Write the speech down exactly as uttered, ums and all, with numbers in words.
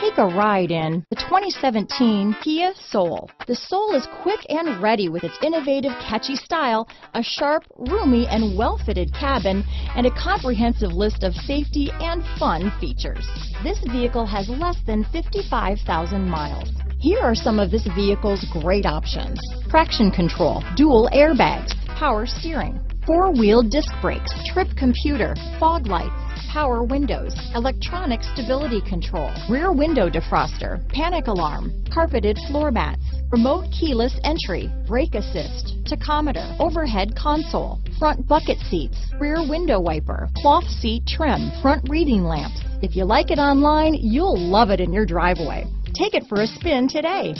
Take a ride in the twenty seventeen Kia Soul. The Soul is quick and ready with its innovative, catchy style, a sharp, roomy, and well-fitted cabin, and a comprehensive list of safety and fun features. This vehicle has less than fifty-five thousand miles. Here are some of this vehicle's great options: traction control, dual airbags, power steering, four-wheel disc brakes, trip computer, fog lights, power windows, electronic stability control, rear window defroster, panic alarm, carpeted floor mats, remote keyless entry, brake assist, tachometer, overhead console, front bucket seats, rear window wiper, cloth seat trim, front reading lamps. If you like it online, you'll love it in your driveway. Take it for a spin today.